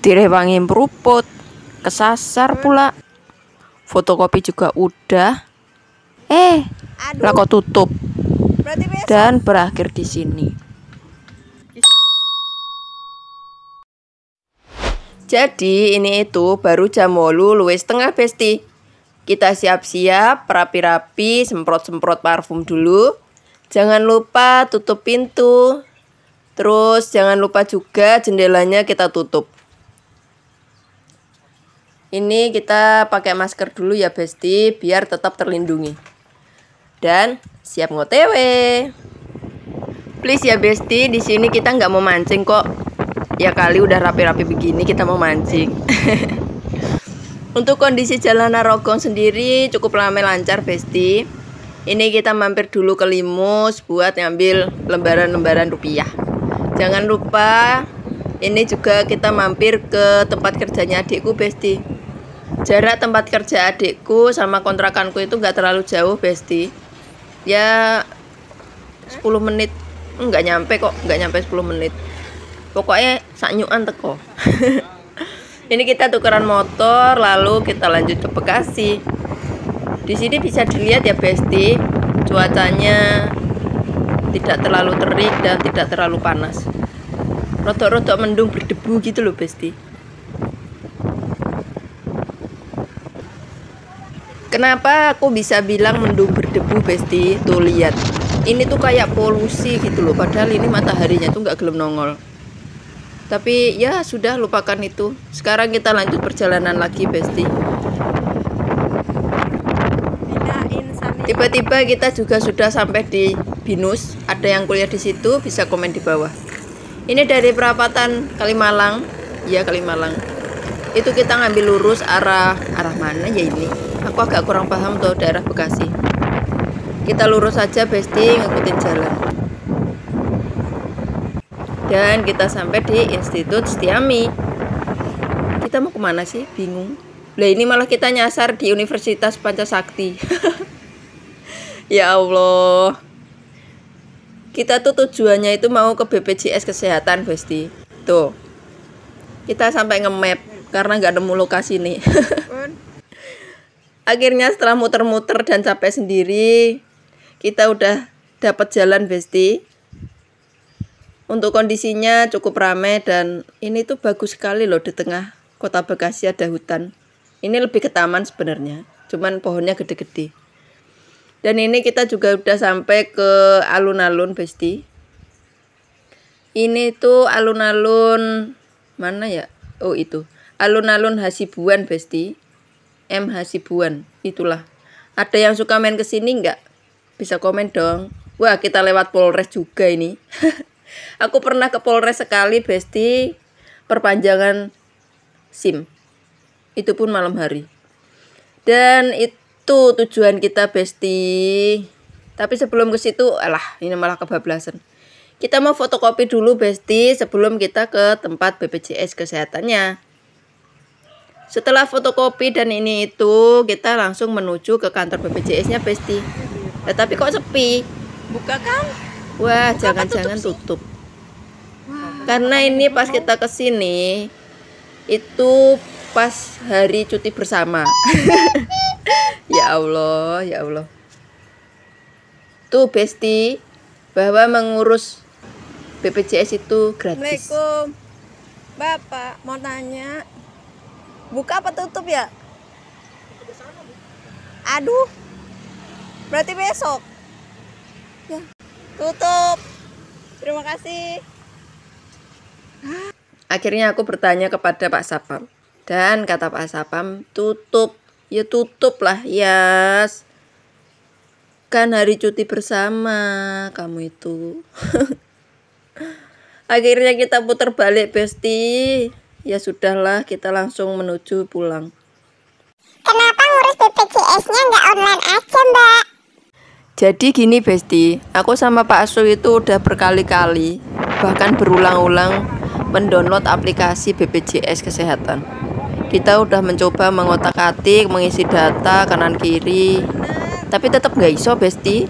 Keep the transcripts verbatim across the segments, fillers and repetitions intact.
direwangi meruput, kesasar pula. Fotokopi juga udah. Eh, lah kok tutup. Dan berakhir di sini. Jadi ini itu baru jam wolu luwih setengah besti. Kita siap-siap, rapi-rapi, semprot-semprot parfum dulu. Jangan lupa tutup pintu. Terus jangan lupa juga jendelanya kita tutup. Ini kita pakai masker dulu ya besti, biar tetap terlindungi. Dan siap ngotewe. Please ya besti, di sini kita nggak mau mancing kok. Ya kali udah rapi-rapi begini kita mau mancing. Untuk kondisi jalan Narogong sendiri cukup ramai lancar besti. Ini kita mampir dulu ke Limus buat ngambil lembaran-lembaran rupiah. Jangan lupa ini juga kita mampir ke tempat kerjanya adikku besti. Jarak tempat kerja adikku sama kontrakanku itu nggak terlalu jauh besti. Ya sepuluh menit, nggak nyampe kok, nggak nyampe sepuluh menit. Pokoknya saknyuan teko. Ini kita tukeran motor, lalu kita lanjut ke Bekasi. Di sini bisa dilihat ya besti, cuacanya tidak terlalu terik dan tidak terlalu panas. Rodok-rodok mendung berdebu gitu loh besti. Kenapa aku bisa bilang mendung berdebu besti? Tuh lihat, ini tuh kayak polusi gitu loh. Padahal ini mataharinya tuh nggak gelem nongol. Tapi ya sudah, lupakan itu. Sekarang kita lanjut perjalanan lagi besti. Tiba-tiba kita juga sudah sampai di Binus. Ada yang kuliah di situ bisa komen di bawah. Ini dari perapatan Kalimalang. Ya Kalimalang. Itu kita ngambil lurus arah arah mana ya ini? Aku agak kurang paham tuh daerah Bekasi. Kita lurus saja besti, ngikutin jalan. Dan kita sampai di Institute Stiami. Kita mau kemana sih? Bingung. Lah ini malah kita nyasar di Universitas Pancasakti. Ya Allah. Kita tuh tujuannya itu mau ke B P J S Kesehatan besti. Tuh. Kita sampai nge-map karena nggak nemu lokasi nih. Akhirnya setelah muter-muter dan capek sendiri, kita udah dapat jalan besti. Untuk kondisinya cukup ramai dan ini tuh bagus sekali loh, di tengah kota Bekasi ada hutan. Ini lebih ke taman sebenarnya, cuman pohonnya gede-gede. Dan ini kita juga udah sampai ke alun-alun besti. Ini tuh alun-alun mana ya? Oh itu, alun-alun Hasibuan besti. M H Hasibuan, itulah. Ada yang suka main ke sini nggak? Bisa komen dong. Wah, kita lewat Polres juga ini. Aku pernah ke Polres sekali besti, perpanjangan SIM. Itu pun malam hari. Dan itu tujuan kita besti. Tapi sebelum ke situ, alah ini malah kebablasan. Kita mau fotokopi dulu besti sebelum kita ke tempat B P J S kesehatannya. Setelah fotokopi dan ini itu, kita langsung menuju ke kantor B P J S-nya besti. Tetapi kok sepi? Buka kan? Wah, jangan-jangan tutup, tutup. Wow. Karena ini pas kita kesini itu pas hari cuti bersama. Ya Allah, ya Allah. Tuh besti, bahwa mengurus B P J S itu gratis. Assalamualaikum. Bapak mau tanya, buka apa tutup ya? Aduh, berarti besok ya. Tutup. Terima kasih. Akhirnya aku bertanya kepada Pak Sapam. Dan kata Pak Sapam, tutup. Ya tutup lah, Yas. Kan hari cuti bersama kamu itu. Akhirnya kita putar balik besti. Ya sudahlah, kita langsung menuju pulang. Kenapa ngurus B P J S-nya nggak online aja, Mbak? Jadi gini besti, aku sama Pak Asu itu udah berkali-kali, bahkan berulang-ulang mendownload aplikasi B P J S Kesehatan. Kita udah mencoba mengotak-atik, mengisi data kanan-kiri, tapi tetap nggak iso besti.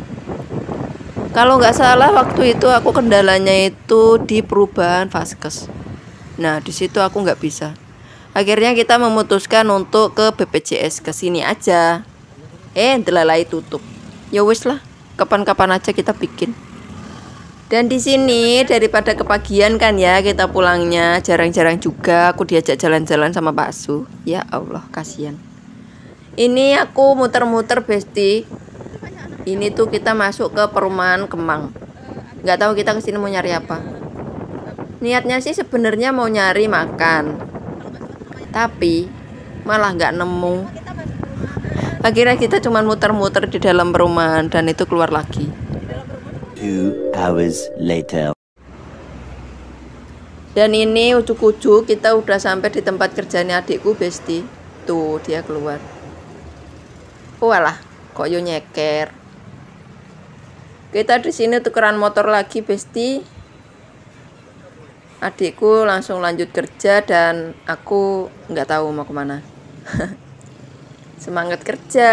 Kalau nggak salah waktu itu aku kendalanya itu di perubahan vaskes. Nah, di situ aku nggak bisa. Akhirnya kita memutuskan untuk ke B P J S ke sini aja. Eh, delalai tutup. Ya wis lah, kapan-kapan aja kita bikin. Dan di sini daripada kepagian kan ya kita pulangnya, jarang-jarang juga aku diajak jalan-jalan sama Pak Su. Ya Allah, kasihan. Ini aku muter-muter, Besti. Ini tuh kita masuk ke perumahan Kemang. Nggak tahu kita kesini mau nyari apa. Niatnya sih sebenarnya mau nyari makan, tapi malah nggak nemu. Akhirnya kita cuman muter-muter di dalam perumahan dan itu keluar lagi. Two hours later. Dan ini ujuk-ujuk kita udah sampai di tempat kerjanya adikku, Besti. Tuh dia keluar. Walah, kok yo nyeker. Kita di sini tukeran motor lagi, Besti. Adikku langsung lanjut kerja dan aku nggak tahu mau kemana. Semangat kerja.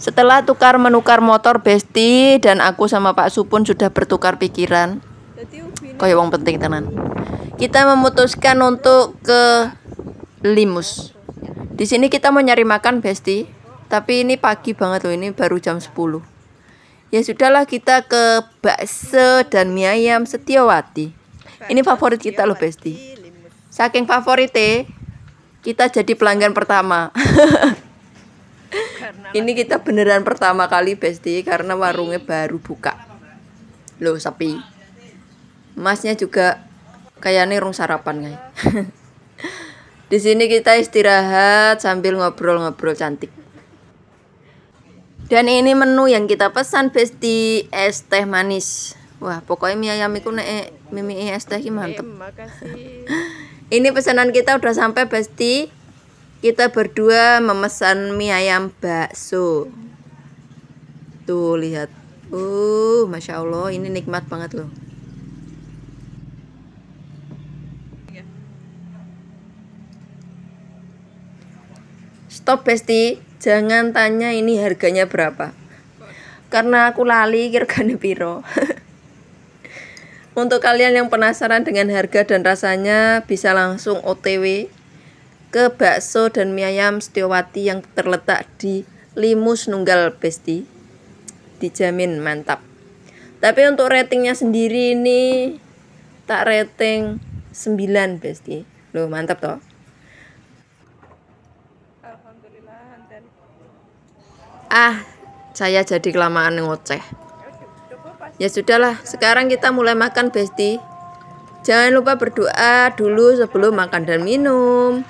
Setelah tukar menukar motor, Besti dan aku sama Pak Supun sudah bertukar pikiran. Koyo wong penting tenan. Kita memutuskan untuk ke Limus. Di sini kita mau nyari makan, Besti. Tapi ini pagi banget loh, ini baru jam sepuluh. Ya sudahlah kita ke bakso dan mie ayam Setyowati. Ini favorit kita loh, Besti. Saking favoritnya, kita jadi pelanggan pertama. Ini kita beneran pertama kali, Besti, karena warungnya baru buka. Loh, sepi. Masnya juga kayaknya rung sarapan kayak. Di sini kita istirahat sambil ngobrol-ngobrol cantik. Dan ini menu yang kita pesan, Besti, es teh manis. Wah, pokoknya mie ayam iku nek mie es teh iki mantep. Ini pesanan kita udah sampai, Besti. Kita berdua memesan mie ayam bakso. Tuh lihat, uh, masya Allah, ini nikmat banget loh. Stop, Besti, jangan tanya ini harganya berapa, karena aku lali harganya piro. Untuk kalian yang penasaran dengan harga dan rasanya, bisa langsung O T W ke bakso dan mie ayam Setyowati yang terletak di Limus Nunggal, Besti. Dijamin mantap. Tapi untuk ratingnya sendiri ini tak rating sembilan, Besti. Loh, mantap toh. Alhamdulillah. Dan... Ah, saya jadi kelamaan ngoceh. Ya sudahlah, sekarang kita mulai makan, Besti. Jangan lupa berdoa dulu sebelum makan dan minum.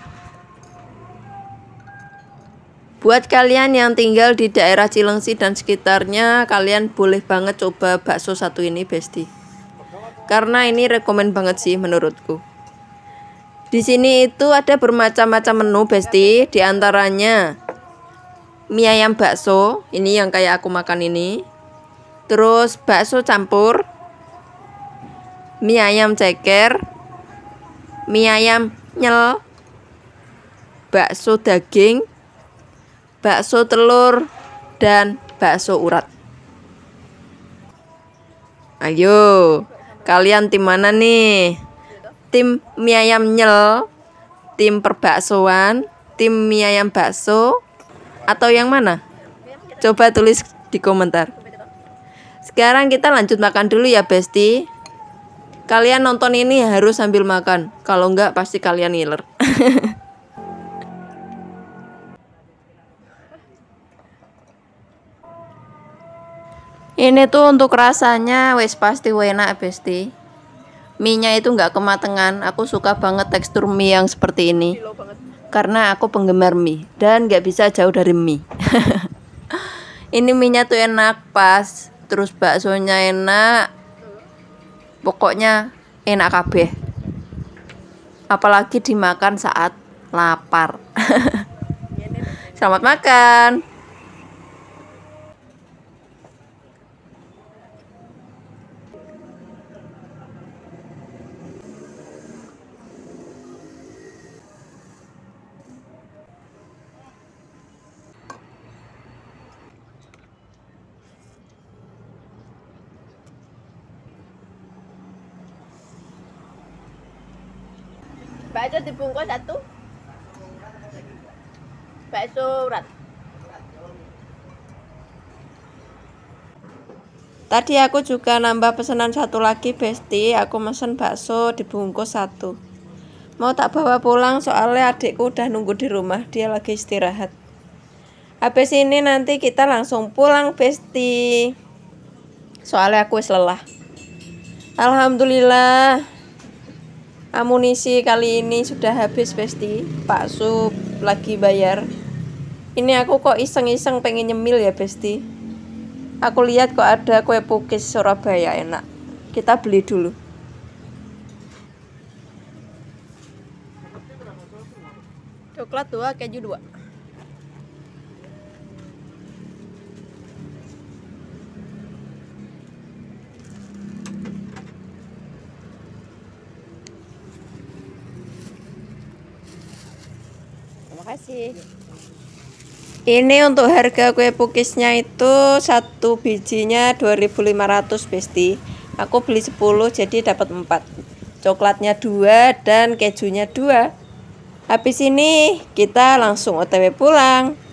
Buat kalian yang tinggal di daerah Cilengsi dan sekitarnya, kalian boleh banget coba bakso satu ini, Besti. Karena ini rekomen banget sih menurutku. Di sini itu ada bermacam-macam menu, Besti. Di antaranya mie ayam bakso, ini yang kayak aku makan ini. Terus bakso campur, mie ayam ceker, mie ayam nyel, bakso daging, bakso telur, dan bakso urat. Ayo, kalian tim mana nih? Tim mie ayam nyel, tim perbaksoan, tim mie ayam bakso, atau yang mana? Coba tulis di komentar. Sekarang kita lanjut makan dulu ya, Besti. Kalian nonton ini harus sambil makan, kalau enggak pasti kalian ngiler. Ini tuh untuk rasanya wes pasti enak, Besti. Mie-nya itu nggak kematangan. Aku suka banget tekstur mie yang seperti ini, karena aku penggemar mie dan nggak bisa jauh dari mie. Ini mie-nya tuh enak, pas. Terus baksonya enak. Pokoknya enak kabeh. Apalagi dimakan saat lapar. Selamat makan. Bakso dibungkus satu, bakso urat. Tadi aku juga nambah pesanan satu lagi, Besti. Aku mesen bakso dibungkus satu. Mau tak bawa pulang soalnya adikku udah nunggu di rumah, dia lagi istirahat. Habis ini nanti kita langsung pulang, Besti. Soalnya aku lelah. Alhamdulillah, amunisi kali ini sudah habis, Besti. Pak Sup lagi bayar. Ini aku kok iseng-iseng pengen nyemil ya, Besti. Aku lihat kok ada kue pukis Surabaya enak. Kita beli dulu. Coklat dua, keju dua. Terima kasih. Ini untuk harga kue pukisnya itu satu bijinya dua ribu lima ratus, Besti. Aku beli sepuluh jadi dapat empat. Coklatnya dua dan kejunya dua. Habis ini kita langsung O T W pulang.